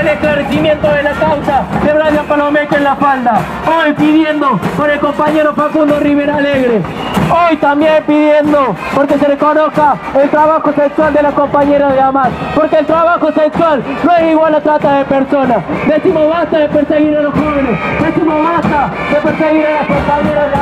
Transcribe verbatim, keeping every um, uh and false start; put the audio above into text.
el esclarecimiento de la causa de Blas Palomeque en La Falda. Hoy pidiendo por el compañero Facundo Rivera Alegre. Hoy también pidiendo porque se reconozca el trabajo sexual de la compañera de Amar. Porque el trabajo sexual no es igual a trata de personas. Decimos basta de perseguir a los jóvenes. Decimos basta de perseguir a las compañeras de